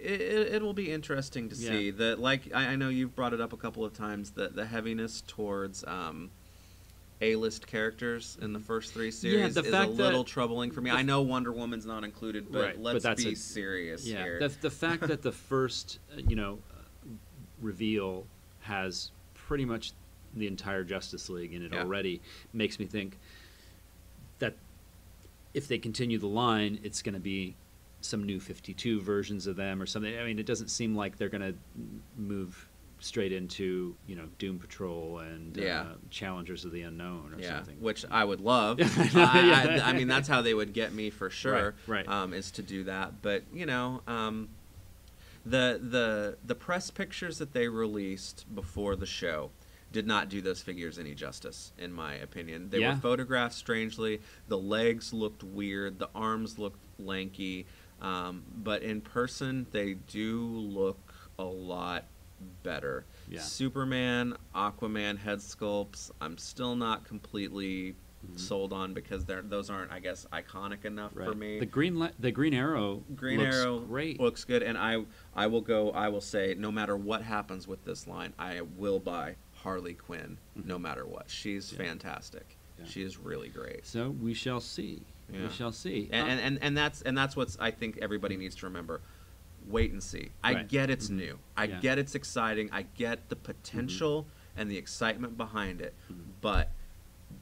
It will be interesting to see that. Like I know you've brought it up a couple of times, the heaviness towards A-list characters in the first three series is a little troubling for me. I know Wonder Woman's not included, but let's be serious here. The fact that the first reveal has pretty much the entire Justice League in it already makes me think that if they continue the line, it's going to be some New 52 versions of them or something. I mean, it doesn't seem like they're going to move straight into, you know, Doom Patrol and Challengers of the Unknown or something. Which I would love. I mean, that's how they would get me for sure, right. Is to do that. But, you know, the press pictures that they released before the show did not do those figures any justice, in my opinion. They were photographed strangely. The legs looked weird. The arms looked lanky. But in person, they do look a lot better. Yeah. Superman, Aquaman head sculpts, I'm still not completely sold on because those aren't, I guess, iconic enough for me. The Green Arrow great. Looks good, and I will say, no matter what happens with this line, I will buy Harley Quinn, no matter what. She's fantastic. Yeah. She is really great. So we shall see. Yeah. We shall see. And that's what I think everybody needs to remember. Wait and see. I get it's new. I get it's exciting. I get the potential and the excitement behind it. But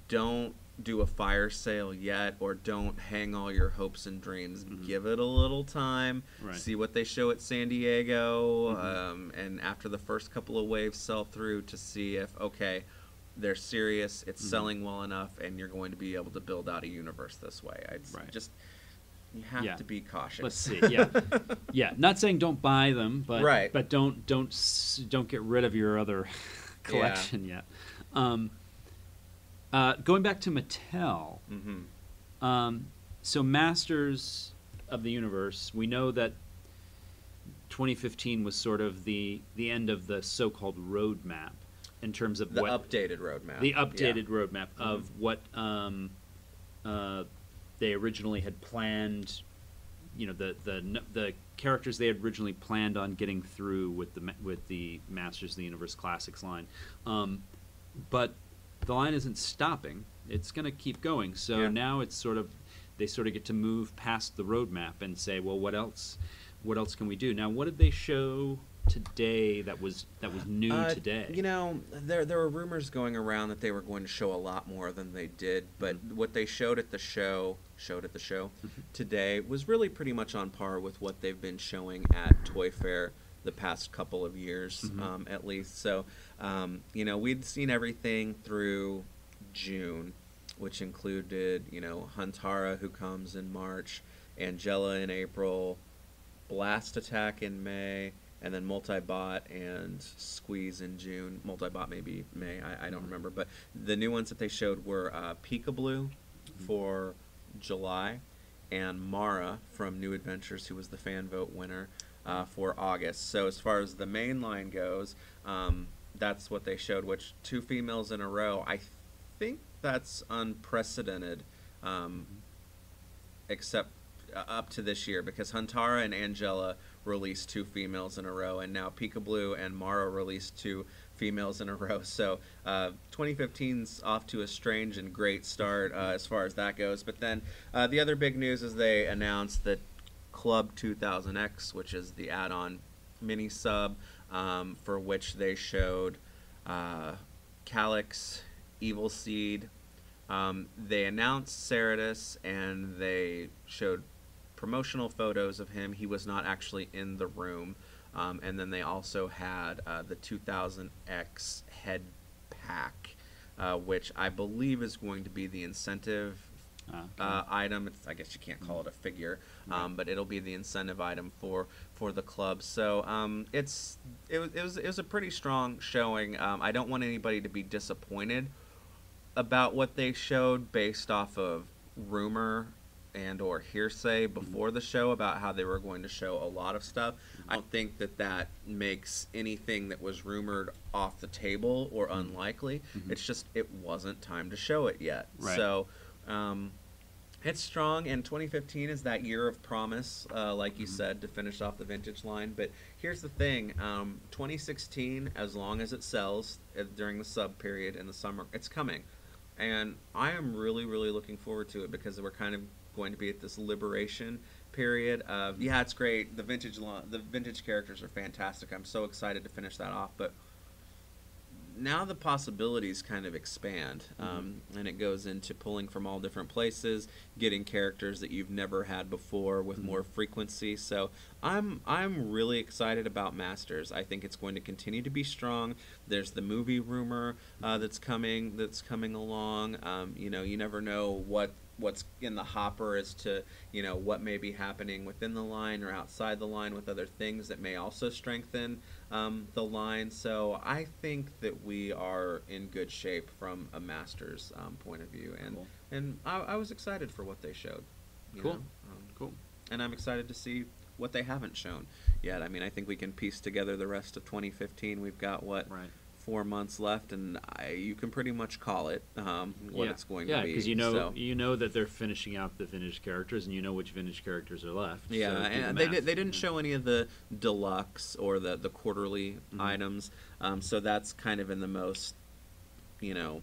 don't do a fire sale yet, or don't hang all your hopes and dreams. Give it a little time. See what they show at San Diego. And after the first couple of waves sell through, to see if, okay, they're serious, it's selling well enough, and you're going to be able to build out a universe this way. You have to be cautious. Let's see. Not saying don't buy them, but but don't get rid of your other collection yet. Going back to Mattel, so Masters of the Universe, we know that 2015 was sort of the end of the so-called roadmap in terms of the updated roadmap of what they originally had planned, you know, the characters they had originally planned on getting through with the Masters of the Universe Classics line, but the line isn't stopping; it's going to keep going. So now it's sort of they get to move past the roadmap and say, well, what else can we do now? What did they show today that was new today? You know, there were rumors going around that they were going to show a lot more than they did, but what they showed at the show today was really pretty much on par with what they've been showing at Toy Fair the past couple of years, at least. So, you know, we'd seen everything through June, which included, you know, Huntara, who comes in March, Angela in April, Blast Attack in May, and then Multibot and Squeeze in June. Multibot maybe May, I don't remember. But the new ones that they showed were Peekablue for July, and Mara from New Adventures, who was the fan vote winner, for August. So as far as the main line goes, that's what they showed, which two females in a row, I think that's unprecedented, except up to this year, because Huntara and Angela released two females in a row, and now Peekablue and Mara released two females in a row. So 2015's off to a strange and great start as far as that goes. But then the other big news is they announced that Club 2000X, which is the add-on mini sub, for which they showed Calyx, Evil Seed. They announced Ceratus, and they showed promotional photos of him. He was not actually in the room. And then they also had the 2000X head pack, which I believe is going to be the incentive item. I guess you can't call it a figure, but it'll be the incentive item for the club. So it was a pretty strong showing. I don't want anybody to be disappointed about what they showed based off of rumor and or hearsay before the show about how they were going to show a lot of stuff. I don't think that makes anything that was rumored off the table or unlikely. It's just it wasn't time to show it yet. So it's strong, and 2015 is that year of promise, like you said, to finish off the vintage line. But here's the thing, 2016, as long as it sells during the sub period in the summer, it's coming. And I am really, really looking forward to it, because we're kind of going to be at this liberation period of, yeah, it's great. The vintage characters are fantastic. I'm so excited to finish that off. But now the possibilities kind of expand, and it goes into pulling from all different places, getting characters that you've never had before with more frequency. So I'm really excited about Masters. I think it's going to continue to be strong. There's the movie rumor that's coming along. You know, you never know what's in the hopper as to, you know, what may be happening within the line or outside the line with other things that may also strengthen the line. So I think that we are in good shape from a Masters point of view, and cool. And I was excited for what they showed. Cool. Cool. And I'm excited to see what they haven't shown yet. I mean, I think we can piece together the rest of 2015. We've got, what, right, 4 months left, and you can pretty much call it what it's going to be. Yeah, because you know that they're finishing out the vintage characters, and you know which vintage characters are left. Yeah, so and they didn't show any of the deluxe or the quarterly items, so that's kind of in the most, you know,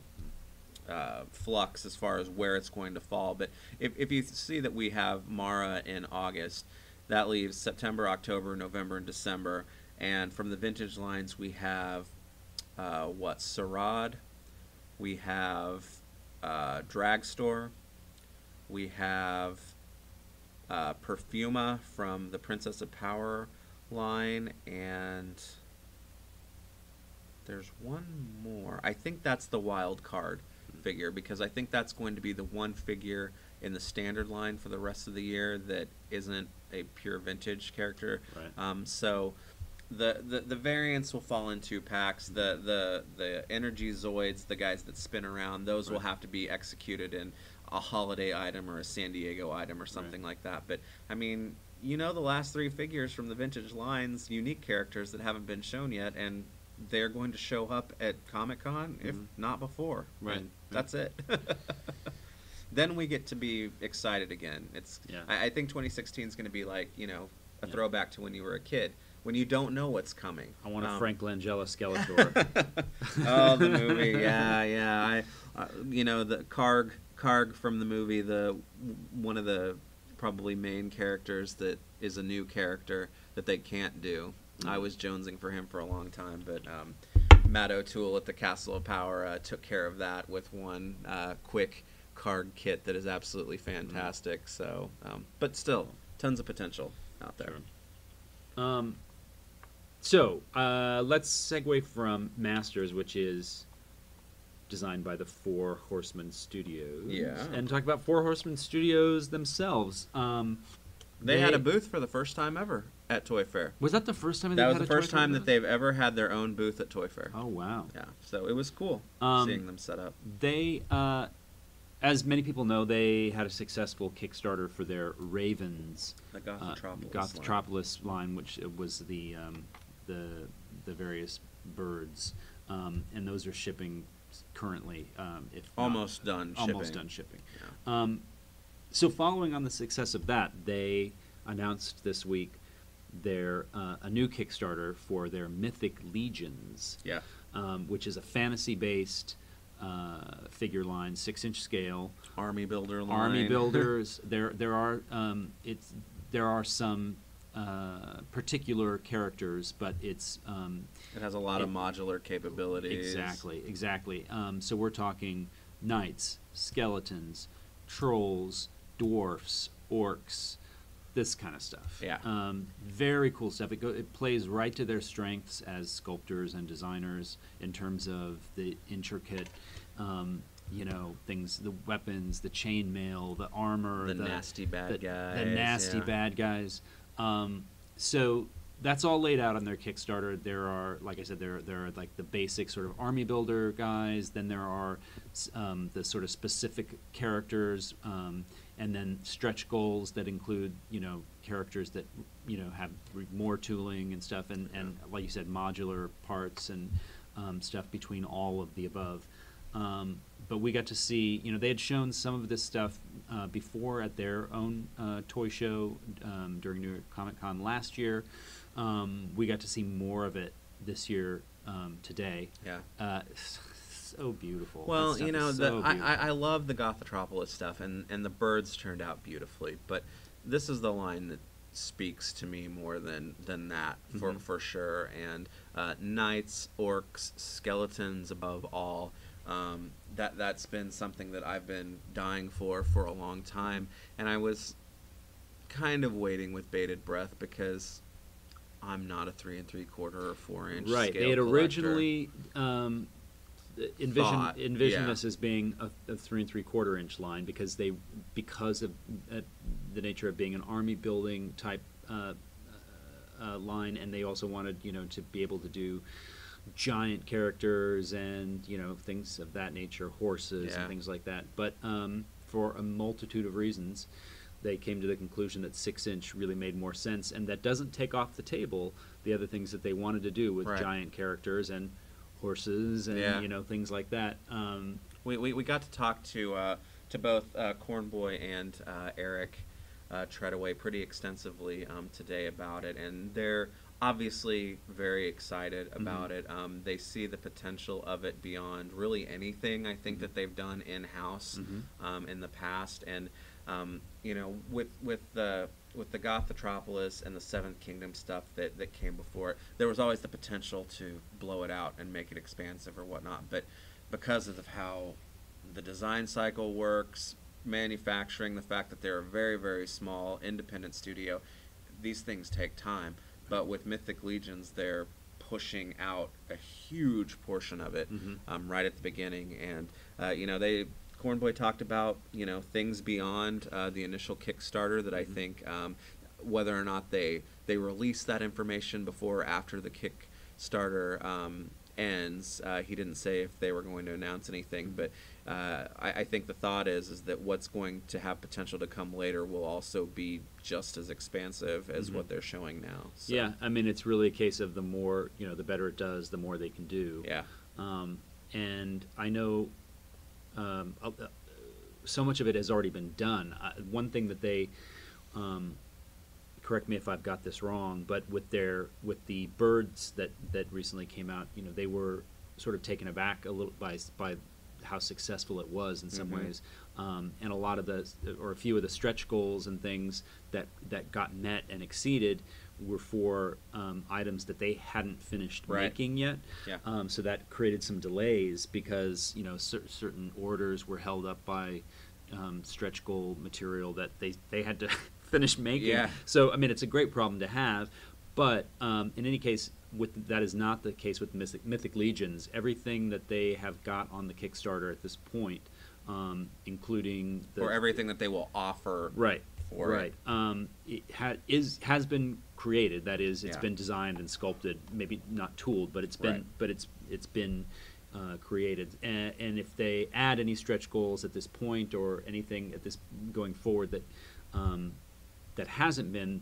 flux as far as where it's going to fall. But if you see that we have Mara in August, that leaves September, October, November, and December. And from the vintage lines, we have Sarad, we have Dragstore, we have Perfuma from the Princess of Power line, and there's one more. I think that's the wild card figure, because I think that's going to be the one figure in the standard line for the rest of the year that isn't a pure vintage character. Right. So the variants will fall in two packs. The energy zoids, the guys that spin around, those will have to be executed in a holiday item or a San Diego item or something like that. But I mean, you know, the last three figures from the vintage lines, unique characters that haven't been shown yet, and they're going to show up at Comic-Con, if not before. Right. And that's it. Then we get to be excited again. It's I think 2016 is going to be like, you know, a throwback to when you were a kid, when you don't know what's coming. I want a Frank Langella Skeletor. Oh, the movie, I, you know, the Karg from the movie, the one of the probably main characters that is a new character that they can't do. I was jonesing for him for a long time, but Matt O'Toole at the Castle of Power took care of that with one quick Karg kit that is absolutely fantastic. So, but still, tons of potential out there. Sure. So let's segue from Masters, which is designed by the Four Horsemen Studios, and talk about Four Horsemen Studios themselves. They had a booth for the first time ever at Toy Fair. Was that the first time? That was the first time that they've ever had their own booth at Toy Fair. Oh wow! Yeah, so it was cool seeing them set up. They, as many people know, they had a successful Kickstarter for their Ravens, the Gothtropolis line, which was the various birds, and those are shipping currently. Almost done shipping. Yeah. So following on the success of that, they announced this week their a new Kickstarter for their Mythic Legions, which is a fantasy-based figure line, 6-inch scale army builders. there are some particular characters, but it has a lot of modular capabilities. Exactly. So we're talking knights, skeletons, trolls, dwarfs, orcs, this kind of stuff. Very cool stuff. It plays right to their strengths as sculptors and designers in terms of the intricate, you know, things, the weapons, the chainmail, the armor, the nasty bad guys. So that's all laid out on their Kickstarter. There are, like I said, there are like the basic sort of army builder guys. Then there are the sort of specific characters, and then stretch goals that include, you know, characters that, you know, have more tooling and stuff, and like you said, modular parts and stuff between all of the above. But we got to see, you know, they had shown some of this stuff before at their own toy show during New York Comic-Con last year. We got to see more of it this year today. Yeah. So beautiful. Well, you know, I love the Gothtropolis stuff, and the birds turned out beautifully, but this is the line that speaks to me more than that, for sure. And knights, orcs, skeletons above all. That's been something that I've been dying for a long time, and I was kind of waiting with bated breath because I'm not a 3¾" or 4" right. Scale they had collector. Originally envisioned us as being a 3¾ inch line because of the nature of being an army building type line, and they also wanted to be able to do giant characters and things of that nature, horses and things like that. But for a multitude of reasons, they came to the conclusion that 6" really made more sense, and that doesn't take off the table the other things that they wanted to do with giant characters and horses and things like that. We got to talk to both Cornboy and Eric Treadaway pretty extensively today about it, and they're obviously very excited about it. They see the potential of it beyond really anything I think that they've done in-house in the past. And with the Gothitropolis and the Seventh Kingdom stuff that came before it, there was always the potential to blow it out and make it expansive or whatnot. But because of how the design cycle works, manufacturing, the fact that they're a very, very small independent studio, these things take time. But with Mythic Legions, they're pushing out a huge portion of it right at the beginning. And, Cornboy talked about, things beyond the initial Kickstarter that I think whether or not they release that information before or after the Kickstarter ends. He didn't say if they were going to announce anything, but I think the thought is that what's going to have potential to come later will also be just as expansive as what they're showing now. So. Yeah, I mean, it's really a case of the more, the better it does, the more they can do. Yeah. And I know so much of it has already been done. One thing that they, correct me if I've got this wrong, but with the birds that recently came out, they were sort of taken aback a little by how successful it was in some ways, and a few of the stretch goals and things that got met and exceeded were for items that they hadn't finished making yet. Yeah. So that created some delays because certain orders were held up by stretch goal material that they had to finish making. Yeah. So I mean, it's a great problem to have, but in any case, that is not the case with Mythic Legions. Everything that they have got on the Kickstarter at this point, including or everything that they will offer, it. Has been created. That is, it's been designed and sculpted. Maybe not tooled, but it's been created. And if they add any stretch goals at this point or anything at this going forward that hasn't been.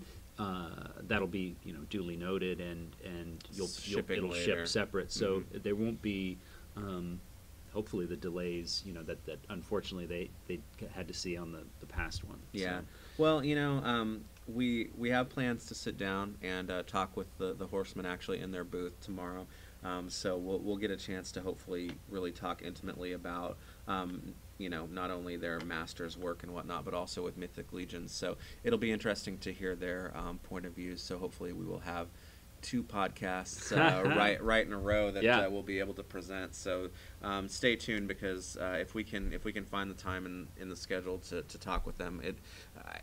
That'll be duly noted, and it'll ship separate, so there won't be hopefully the delays that unfortunately they had to see on the past one. Yeah, so. Well, we have plans to sit down and talk with the horsemen actually in their booth tomorrow, so we'll get a chance to hopefully really talk intimately about. Not only their master's work and whatnot, but also with Mythic Legions. So it'll be interesting to hear their point of views. So hopefully we will have 2 podcasts right in a row that we'll be able to present. So stay tuned, because if we can find the time in the schedule to talk with them,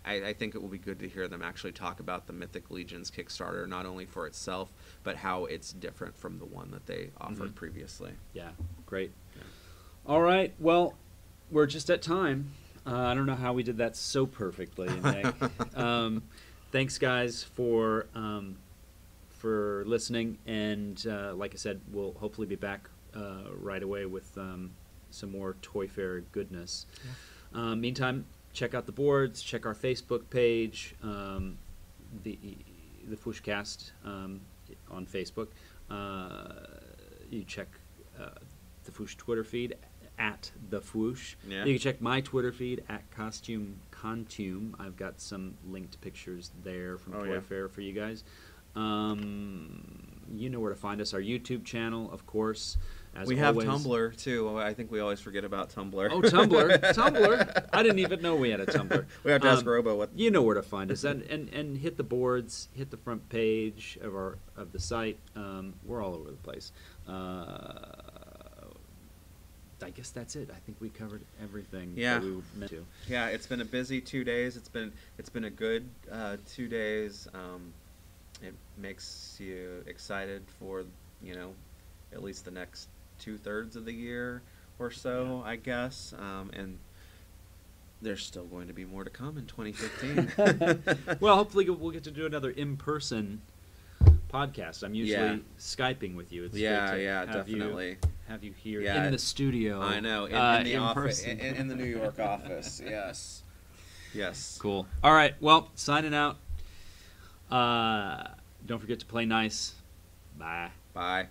I think it will be good to hear them actually talk about the Mythic Legions Kickstarter, not only for itself, but how it's different from the one that they offered previously. Yeah, great. Yeah. All right, well. We're just at time. I don't know how we did that so perfectly, Nick. Thanks, guys, for listening. And like I said, we'll hopefully be back right away with some more Toy Fair goodness. Yeah. Meantime, check out the boards. Check our Facebook page, the Fwooshcast on Facebook. You check the Fwoosh Twitter feed. At the Fwoosh. Yeah. You can check my Twitter feed at CostumeContume. I've got some linked pictures there from Toy Fair for you guys. You know where to find us. Our YouTube channel, of course. as we always. Have Tumblr, too. I think we always forget about Tumblr. Oh, Tumblr. Tumblr. I didn't even know we had a Tumblr. We have to ask Robo what... You know where to find us. And hit the boards, hit the front page of our the site. We're all over the place. I guess that's it. I think we covered everything that we meant to. Yeah, it's been a busy 2 days. It's been a good 2 days. It makes you excited for, you know, at least the next 2/3 of the year or so, I guess. And there's still going to be more to come in 2015. Well, hopefully we'll get to do another in-person podcast. I'm usually Skyping with you. It's great to have you here in the studio. I know, in the office, in the New York office. Yes. Yes. Cool. All right. Well, signing out. Don't forget to play nice. Bye. Bye.